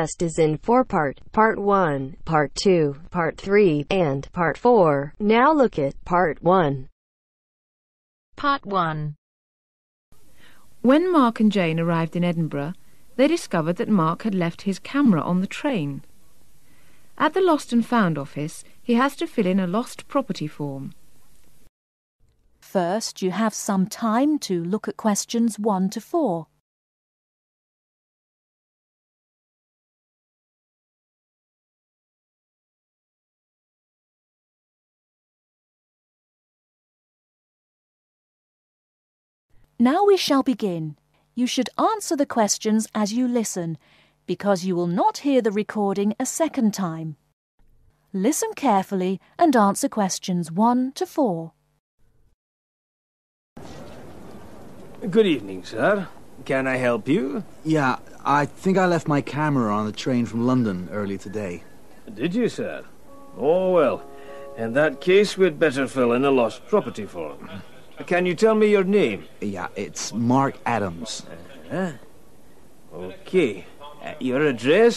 test is in four-part, Part 1, Part 2, Part 3, and Part 4. Now look at Part 1. Part 1. When Mark and Jane arrived in Edinburgh, they discovered that Mark had left his camera on the train. At the Lost and Found office, he has to fill in a lost property form. First, you have some time to look at questions 1 to 4. Now we shall begin. You should answer the questions as you listen, because you will not hear the recording a second time. Listen carefully and answer questions 1 to 4. Good evening, sir. Can I help you? Yeah, I think I left my camera on the train from London early today. Did you, sir? Oh, well. In that case, we'd better fill in a lost property form. Can you tell me your name? Yeah, it's Mark Adams. Uh-huh. Okay. Your address?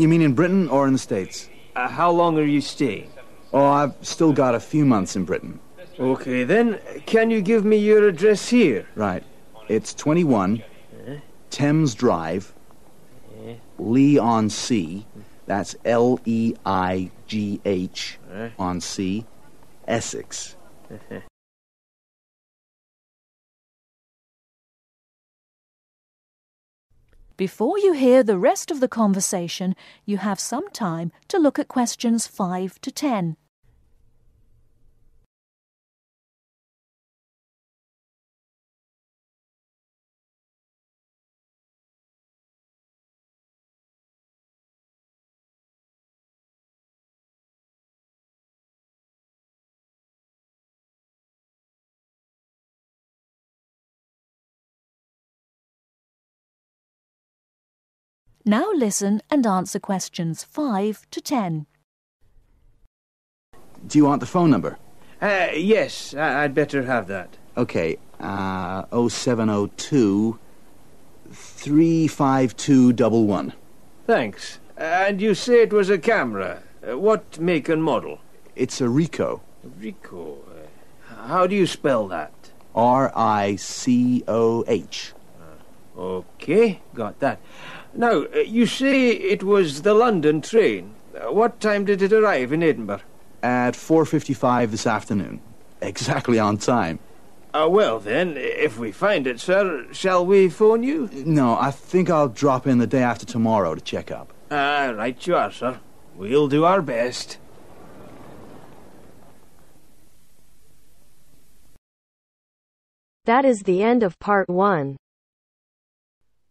You mean in Britain or in the States? How long are you staying? Oh, I've still got a few months in Britain. Okay, then, can you give me your address here? Right. It's 21 Thames Drive, Leigh on Sea. That's L-E-I-G-H on Sea, Essex. Before you hear the rest of the conversation, you have some time to look at questions 5 to 10. Now listen and answer questions 5 to 10. Do you want the phone number? Yes, I'd better have that. Okay, 0702 35211. Thanks. And you say it was a camera. What make and model? It's a Ricoh. Ricoh. How do you spell that? R-I-C-O-H. Okay, got that. Now, you say it was the London train. What time did it arrive in Edinburgh? At 4:55 this afternoon. Exactly on time. Well, then, if we find it, sir, shall we phone you? No, I think I'll drop in the day after tomorrow to check up. Right you are, sir. We'll do our best. That is the end of Part 1.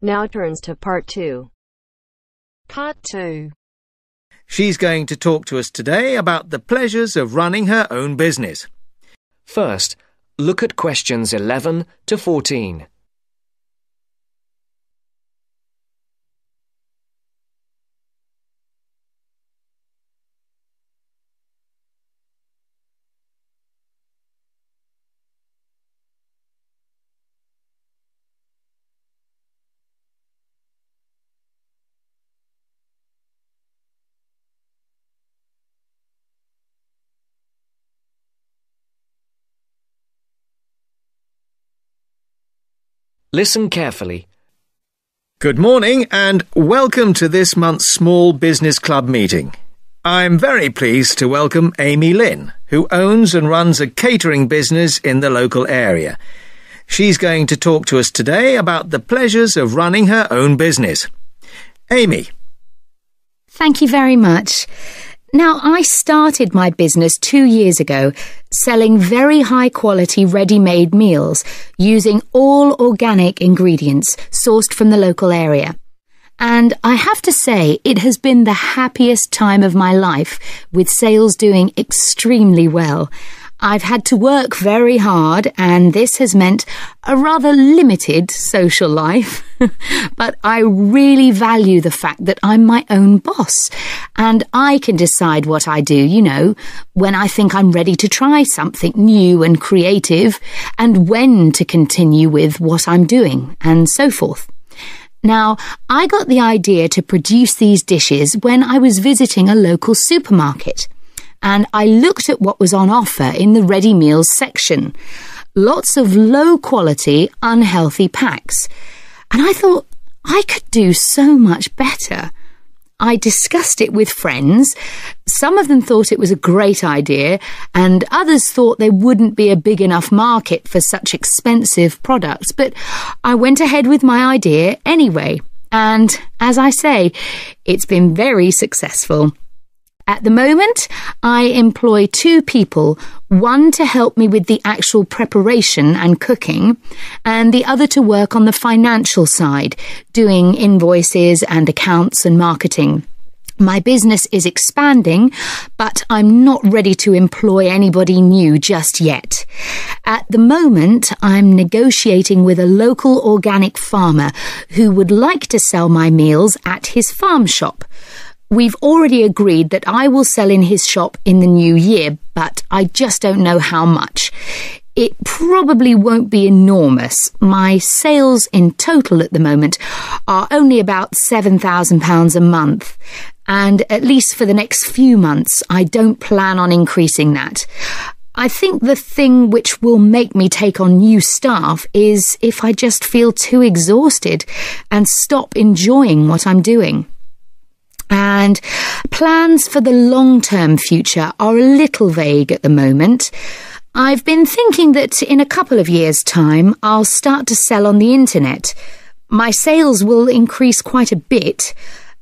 Now turns to Part 2. Part 2. She's going to talk to us today about the pleasures of running her own business. First, look at questions 11 to 14. Listen carefully. Good morning and welcome to this month's Small Business Club meeting. I'm very pleased to welcome Amy Lynn, who owns and runs a catering business in the local area. She's going to talk to us today about the pleasures of running her own business. Amy. Thank you very much. Now, I started my business 2 years ago selling very high-quality ready-made meals using all organic ingredients sourced from the local area. And I have to say, it has been the happiest time of my life, with sales doing extremely well. I've had to work very hard, and this has meant a rather limited social life. But I really value the fact that I'm my own boss, and I can decide what I do, you know, when I think I'm ready to try something new and creative, and when to continue with what I'm doing, and so forth. Now, I got the idea to produce these dishes when I was visiting a local supermarket, and I looked at what was on offer in the ready meals section. Lots of low-quality, unhealthy packs. And I thought, I could do so much better. I discussed it with friends. Some of them thought it was a great idea, and others thought there wouldn't be a big enough market for such expensive products. But I went ahead with my idea anyway. And, as I say, it's been very successful. At the moment, I employ two people, one to help me with the actual preparation and cooking, and the other to work on the financial side, doing invoices and accounts and marketing. My business is expanding, but I'm not ready to employ anybody new just yet. At the moment, I'm negotiating with a local organic farmer who would like to sell my meals at his farm shop. We've already agreed that I will sell in his shop in the new year, but I just don't know how much. It probably won't be enormous. My sales in total at the moment are only about £7,000 a month, and at least for the next few months, I don't plan on increasing that. I think the thing which will make me take on new staff is if I just feel too exhausted and stop enjoying what I'm doing. And plans for the long-term future are a little vague at the moment. I've been thinking that in a couple of years' time, I'll start to sell on the internet. My sales will increase quite a bit.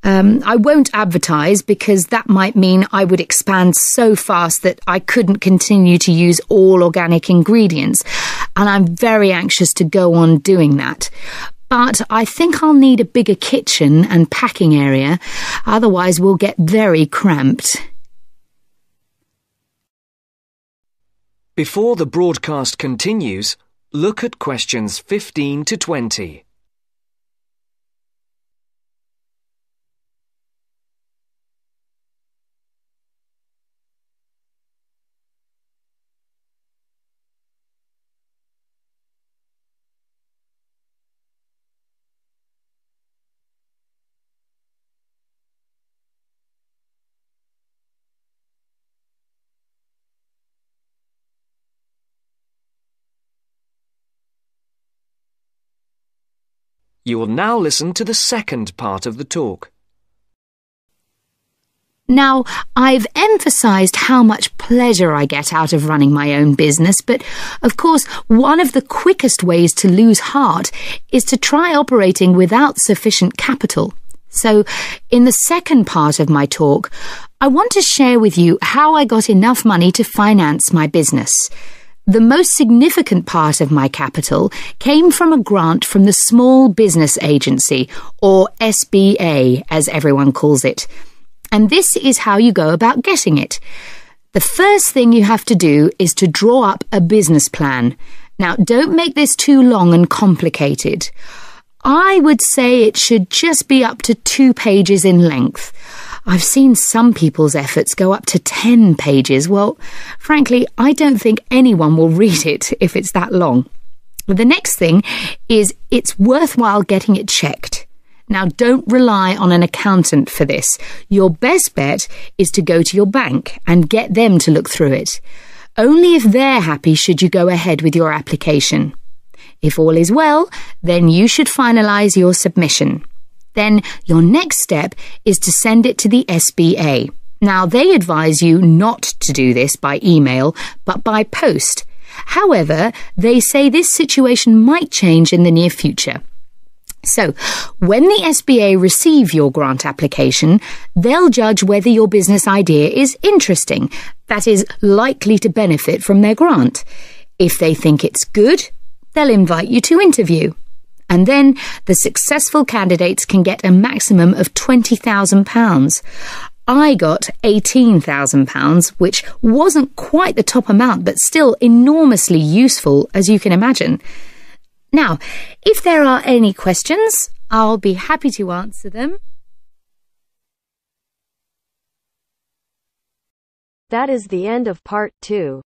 I won't advertise because that might mean I would expand so fast that I couldn't continue to use all organic ingredients, and I'm very anxious to go on doing that. But I think I'll need a bigger kitchen and packing area, otherwise we'll get very cramped. Before the broadcast continues, look at questions 15 to 20. You will now listen to the second part of the talk. Now, I've emphasised how much pleasure I get out of running my own business, but of course, one of the quickest ways to lose heart is to try operating without sufficient capital. So, in the second part of my talk, I want to share with you how I got enough money to finance my business. The most significant part of my capital came from a grant from the Small Business Agency, or SBA, as everyone calls it. And this is how you go about getting it. The first thing you have to do is to draw up a business plan. Now, don't make this too long and complicated. I would say it should just be up to 2 pages in length. I've seen some people's efforts go up to 10 pages. Well, frankly, I don't think anyone will read it if it's that long. The next thing is it's worthwhile getting it checked. Now, don't rely on an accountant for this. Your best bet is to go to your bank and get them to look through it. Only if they're happy should you go ahead with your application. If all is well, then you should finalise your submission. Then your next step is to send it to the SBA. Now, they advise you not to do this by email, but by post. However, they say this situation might change in the near future. So when the SBA receive your grant application, they'll judge whether your business idea is interesting, that is, likely to benefit from their grant. If they think it's good, they'll invite you to interview. And then the successful candidates can get a maximum of £20,000. I got £18,000, which wasn't quite the top amount, but still enormously useful, as you can imagine. Now, if there are any questions, I'll be happy to answer them. That is the end of part 2.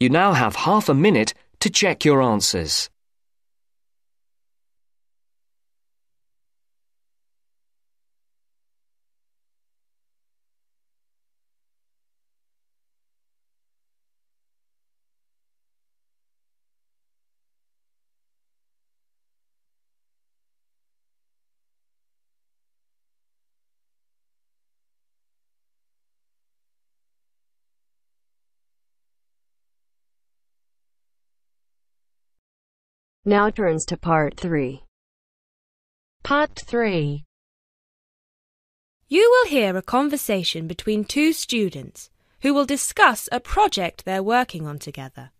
You now have half a minute to check your answers. Now turns to part 3. Part 3. You will hear a conversation between two students who will discuss a project they're working on together.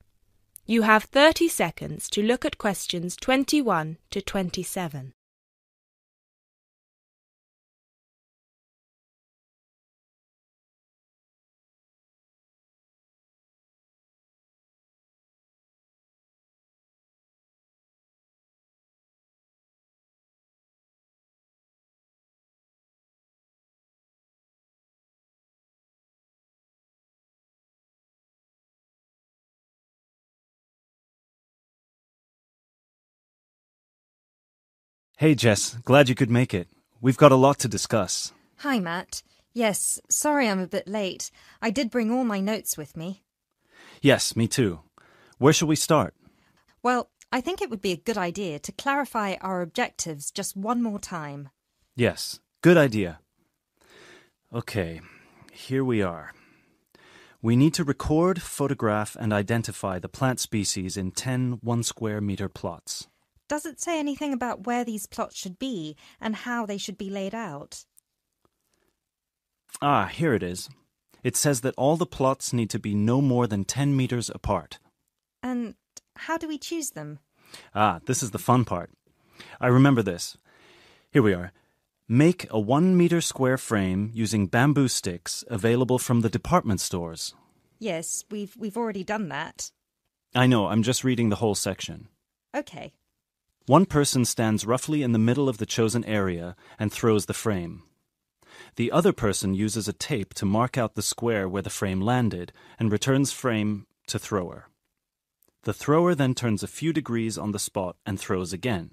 You have 30 seconds to look at questions 21 to 27. Hey Jess, glad you could make it. We've got a lot to discuss. Hi Matt. Yes, sorry I'm a bit late. I did bring all my notes with me. Yes, me too. Where shall we start? Well, I think it would be a good idea to clarify our objectives just one more time. Yes, good idea. Okay, here we are. We need to record, photograph and identify the plant species in 10 1-square-metre plots. Does it say anything about where these plots should be and how they should be laid out? Ah, here it is. It says that all the plots need to be no more than 10 meters apart. And how do we choose them? Ah, this is the fun part. I remember this. Here we are. Make a 1 meter square frame using bamboo sticks available from the department stores. Yes, we've already done that. I know, I'm just reading the whole section. Okay. One person stands roughly in the middle of the chosen area and throws the frame. The other person uses a tape to mark out the square where the frame landed and returns frame to thrower. The thrower then turns a few degrees on the spot and throws again.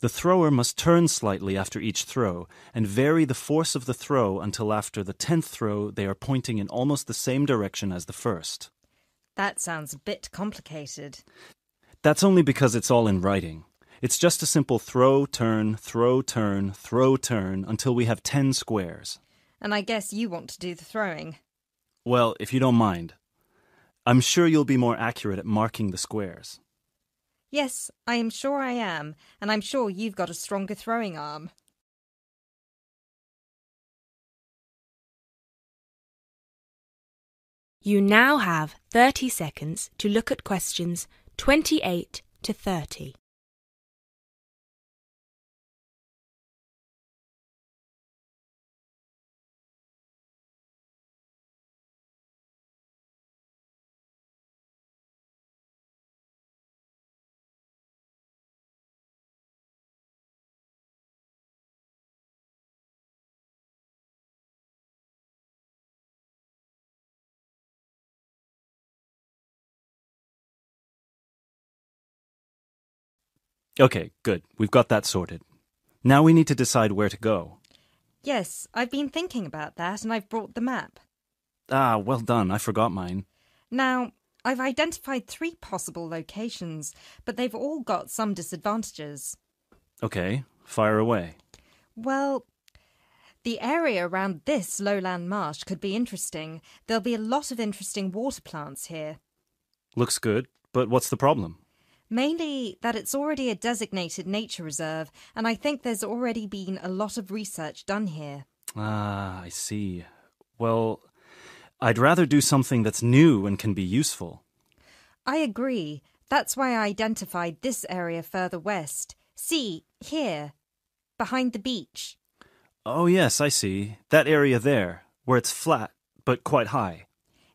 The thrower must turn slightly after each throw and vary the force of the throw until after the 10th throw they are pointing in almost the same direction as the first. That sounds a bit complicated. That's only because it's all in writing. It's just a simple throw, turn, throw, turn, throw, turn, until we have 10 squares. And I guess you want to do the throwing. Well, if you don't mind. I'm sure you'll be more accurate at marking the squares. Yes, I am sure I am, and I'm sure you've got a stronger throwing arm. You now have 30 seconds to look at questions 28 to 30. Okay, good. We've got that sorted. Now we need to decide where to go. Yes, I've been thinking about that and I've brought the map. Ah, well done. I forgot mine. Now, I've identified 3 possible locations, but they've all got some disadvantages. Okay, fire away. Well, the area around this lowland marsh could be interesting. There'll be a lot of interesting water plants here. Looks good, but what's the problem? Mainly that it's already a designated nature reserve, and I think there's already been a lot of research done here. Ah, I see. Well, I'd rather do something that's new and can be useful. I agree. That's why I identified this area further west. See, here, behind the beach. Oh, yes, I see. That area there, where it's flat, but quite high.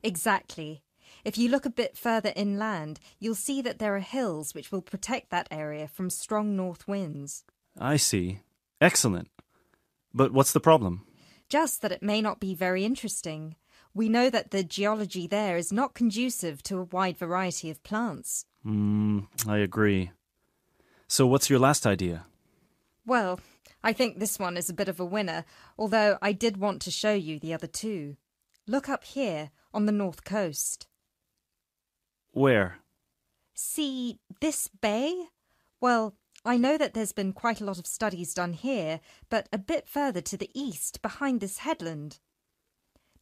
Exactly. If you look a bit further inland, you'll see that there are hills which will protect that area from strong north winds. I see. Excellent. But what's the problem? Just that it may not be very interesting. We know that the geology there is not conducive to a wide variety of plants. I agree. So what's your last idea? Well, I think this one is a bit of a winner, although I did want to show you the other two. Look up here, on the north coast. Where? See this bay? Well, I know that there's been quite a lot of studies done here, but a bit further to the east, behind this headland.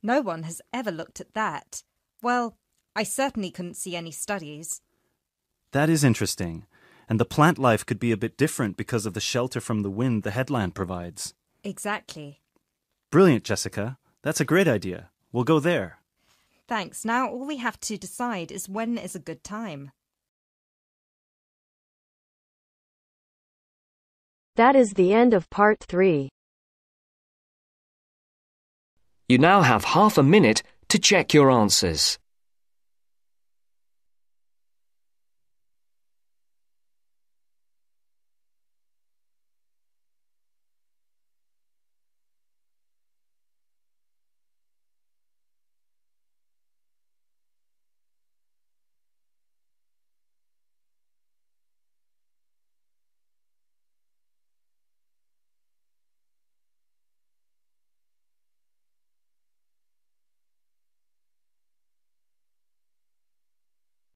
No one has ever looked at that. Well, I certainly couldn't see any studies. That is interesting. And the plant life could be a bit different because of the shelter from the wind the headland provides. Exactly. Brilliant, Jessica. That's a great idea. We'll go there. Thanks. Now all we have to decide is when is a good time. That is the end of part 3. You now have half a minute to check your answers.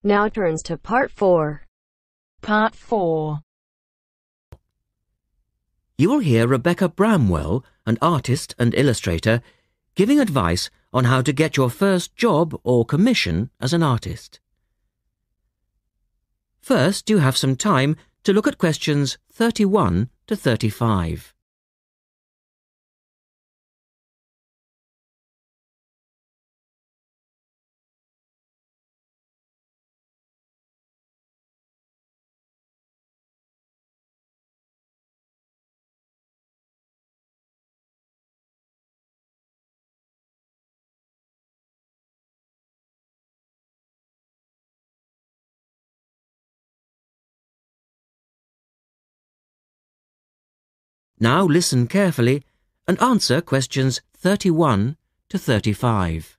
Now turns to part 4. Part 4. You will hear Rebecca Bramwell, an artist and illustrator, giving advice on how to get your first job or commission as an artist. First, you have some time to look at questions 31 to 35. Now listen carefully and answer questions 31 to 35.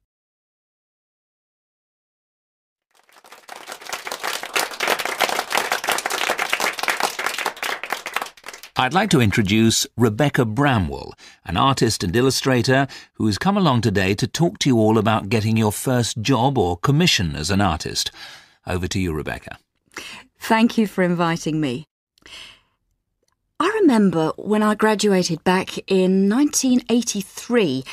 I'd like to introduce Rebecca Bramwell, an artist and illustrator who has come along today to talk to you all about getting your first job or commission as an artist. Over to you, Rebecca. Thank you for inviting me. I remember when I graduated back in 1983,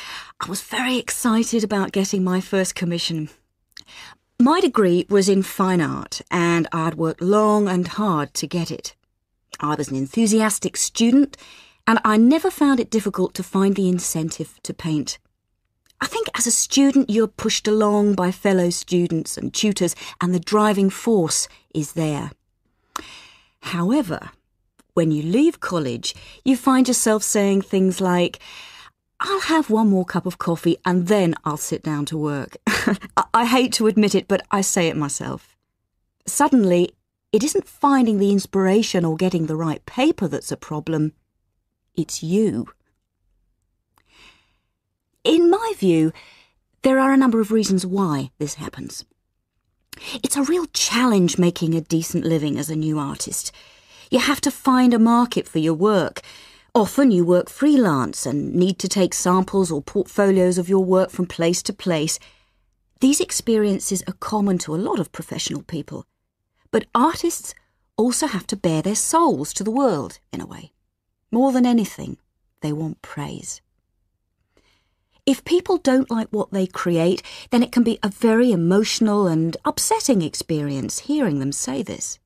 I was very excited about getting my first commission. My degree was in fine art, and I'd worked long and hard to get it. I was an enthusiastic student, and I never found it difficult to find the incentive to paint. I think as a student you're pushed along by fellow students and tutors, and the driving force is there. However, when you leave college, you find yourself saying things like, I'll have one more cup of coffee and then I'll sit down to work. I hate to admit it, but I say it myself. Suddenly, it isn't finding the inspiration or getting the right paper that's a problem. It's you. In my view, there are a number of reasons why this happens. It's a real challenge making a decent living as a new artist. You have to find a market for your work. Often you work freelance and need to take samples or portfolios of your work from place to place. These experiences are common to a lot of professional people. But artists also have to bare their souls to the world, in a way. More than anything, they want praise. If people don't like what they create, then it can be a very emotional and upsetting experience hearing them say this.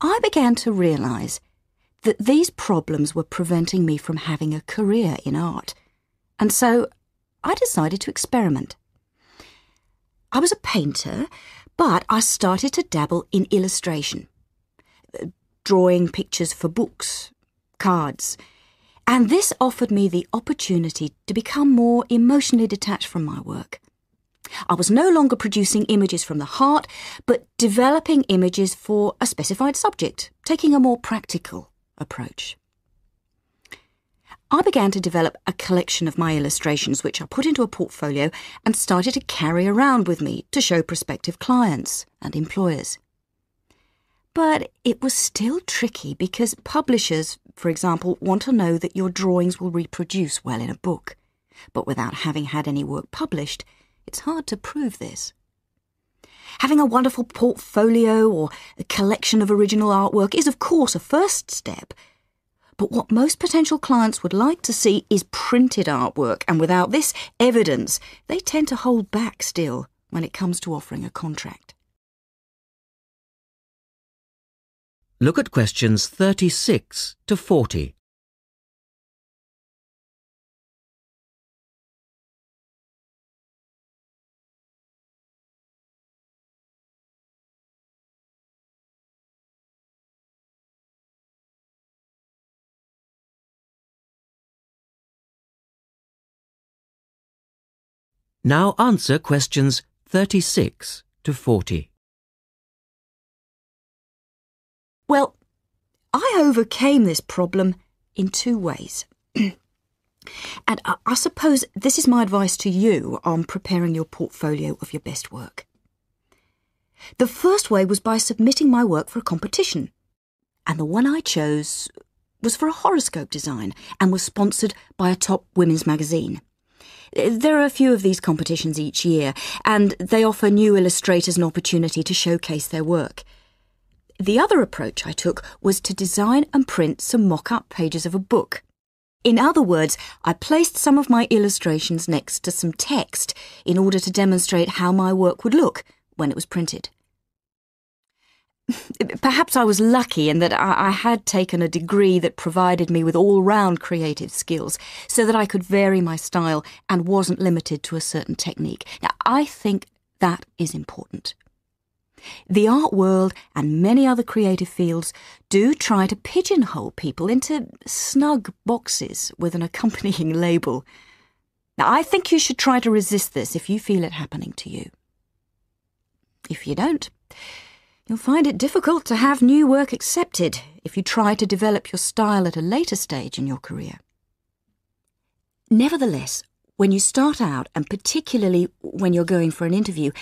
I began to realise that these problems were preventing me from having a career in art, and so I decided to experiment. I was a painter, but I started to dabble in illustration, drawing pictures for books, cards, and this offered me the opportunity to become more emotionally detached from my work. I was no longer producing images from the heart, but developing images for a specified subject, taking a more practical approach. I began to develop a collection of my illustrations, which I put into a portfolio and started to carry around with me to show prospective clients and employers. But it was still tricky because publishers, for example, want to know that your drawings will reproduce well in a book. But without having had any work published, it's hard to prove this. Having a wonderful portfolio or a collection of original artwork is, of course, a first step. But what most potential clients would like to see is printed artwork, and without this evidence, they tend to hold back still when it comes to offering a contract. Look at questions 36 to 40. Now answer questions 36 to 40. Well, I overcame this problem in two ways. And I suppose this is my advice to you on preparing your portfolio of your best work. The first way was by submitting my work for a competition. And the one I chose was for a horoscope design and was sponsored by a top women's magazine. There are a few of these competitions each year, and they offer new illustrators an opportunity to showcase their work. The other approach I took was to design and print some mock-up pages of a book. In other words, I placed some of my illustrations next to some text in order to demonstrate how my work would look when it was printed. Perhaps I was lucky in that I had taken a degree that provided me with all-round creative skills so that I could vary my style and wasn't limited to a certain technique. Now, I think that is important. The art world and many other creative fields do try to pigeonhole people into snug boxes with an accompanying label. Now, I think you should try to resist this if you feel it happening to you. If you don't, you'll find it difficult to have new work accepted if you try to develop your style at a later stage in your career. Nevertheless, when you start out, and particularly when you're going for an interview,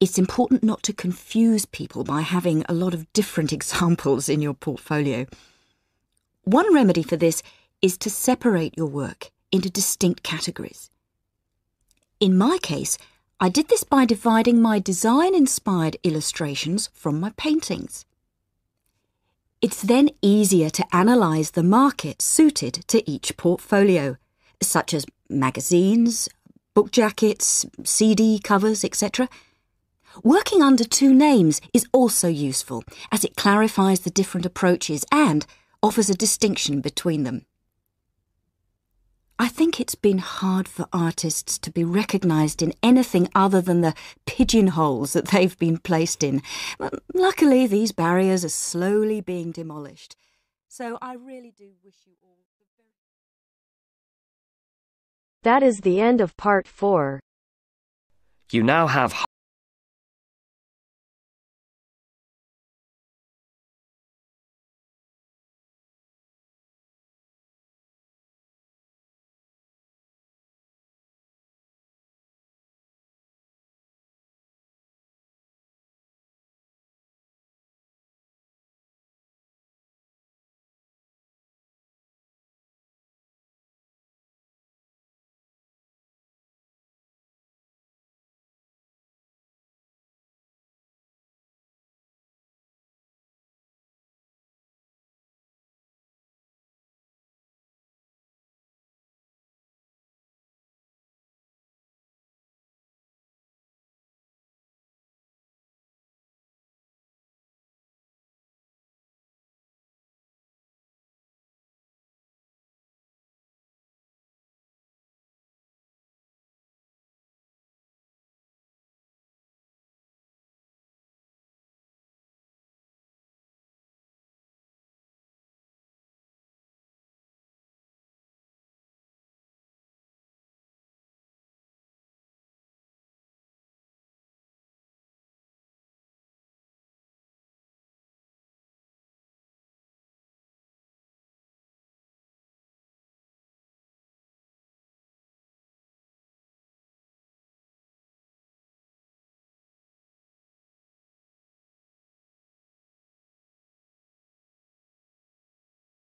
it's important not to confuse people by having a lot of different examples in your portfolio. One remedy for this is to separate your work into distinct categories. In my case, I did this by dividing my design-inspired illustrations from my paintings. It's then easier to analyse the market suited to each portfolio, such as magazines, book jackets, CD covers, etc. Working under two names is also useful, as it clarifies the different approaches and offers a distinction between them. I think it's been hard for artists to be recognised in anything other than the pigeonholes that they've been placed in. But luckily, these barriers are slowly being demolished. So I really do wish you all the best. That is the end of part 4. You now have